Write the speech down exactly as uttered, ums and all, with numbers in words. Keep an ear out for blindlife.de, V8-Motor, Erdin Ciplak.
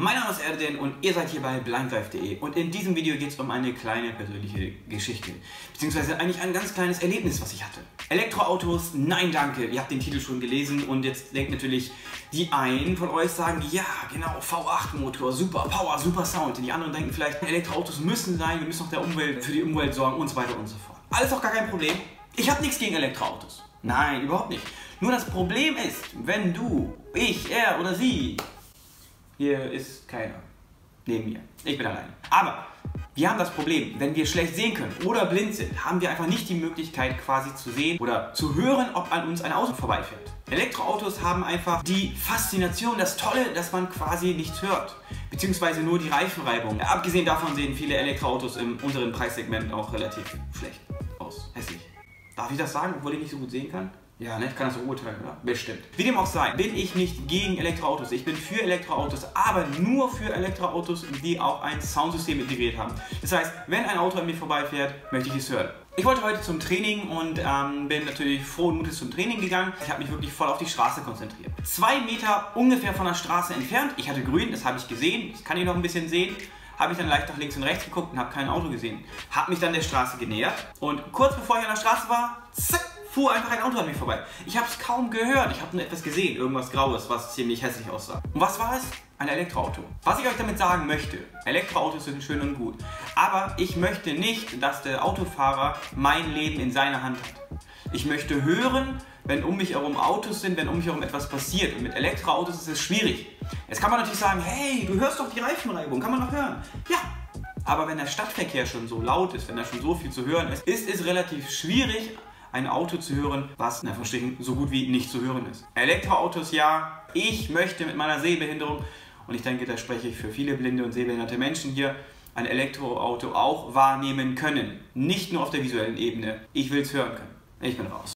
Mein Name ist Erdin und ihr seid hier bei blindlife punkt de und in diesem Video geht es um eine kleine persönliche Geschichte, beziehungsweise eigentlich ein ganz kleines Erlebnis, was ich hatte. Elektroautos, nein danke, ihr habt den Titel schon gelesen und jetzt denkt natürlich die einen von euch sagen, ja genau, V acht Motor, super Power, super Sound. Und die anderen denken vielleicht, Elektroautos müssen sein, wir müssen auch der Umwelt, für die Umwelt sorgen und so weiter und so fort. Alles auch gar kein Problem, ich habe nichts gegen Elektroautos, nein, überhaupt nicht. Nur das Problem ist, wenn du, ich, er oder sie... Hier ist keiner neben mir. Ich bin alleine. Aber wir haben das Problem, wenn wir schlecht sehen können oder blind sind, haben wir einfach nicht die Möglichkeit quasi zu sehen oder zu hören, ob an uns ein Auto vorbeifährt. Elektroautos haben einfach die Faszination, das Tolle, dass man quasi nichts hört. Beziehungsweise nur die Reifenreibung. Abgesehen davon sehen viele Elektroautos im unteren Preissegment auch relativ schlecht aus. Hässlich. Darf ich das sagen, obwohl ich nicht so gut sehen kann? Ja, ne? Ich kann das so urteilen, oder? Bestimmt. Wie dem auch sei, bin ich nicht gegen Elektroautos. Ich bin für Elektroautos, aber nur für Elektroautos, die auch ein Soundsystem integriert haben. Das heißt, wenn ein Auto an mir vorbeifährt, möchte ich es hören. Ich wollte heute zum Training und ähm, bin natürlich frohen Mutes zum Training gegangen. Ich habe mich wirklich voll auf die Straße konzentriert. Zwei Meter ungefähr von der Straße entfernt. Ich hatte grün, das habe ich gesehen. Das kann ich noch ein bisschen sehen. Habe ich dann leicht nach links und rechts geguckt und habe kein Auto gesehen. Habe mich dann der Straße genähert und kurz bevor ich an der Straße war, zack, fuhr einfach ein Auto an mir vorbei. Ich habe es kaum gehört, ich habe nur etwas gesehen, irgendwas Graues, was ziemlich hässlich aussah. Und was war es? Ein Elektroauto. Was ich euch damit sagen möchte, Elektroautos sind schön und gut, aber ich möchte nicht, dass der Autofahrer mein Leben in seiner Hand hat. Ich möchte hören, wenn um mich herum Autos sind, wenn um mich herum etwas passiert. Und mit Elektroautos ist es schwierig. Jetzt kann man natürlich sagen, hey, du hörst doch die Reifenreibung, kann man doch hören. Ja. Aber wenn der Stadtverkehr schon so laut ist, wenn da schon so viel zu hören ist, ist es relativ schwierig, ein Auto zu hören, was in Anführungsstrichen so gut wie nicht zu hören ist. Elektroautos ja, ich möchte mit meiner Sehbehinderung, und ich denke, da spreche ich für viele blinde und sehbehinderte Menschen hier, ein Elektroauto auch wahrnehmen können. Nicht nur auf der visuellen Ebene. Ich will es hören können. Ich bin raus.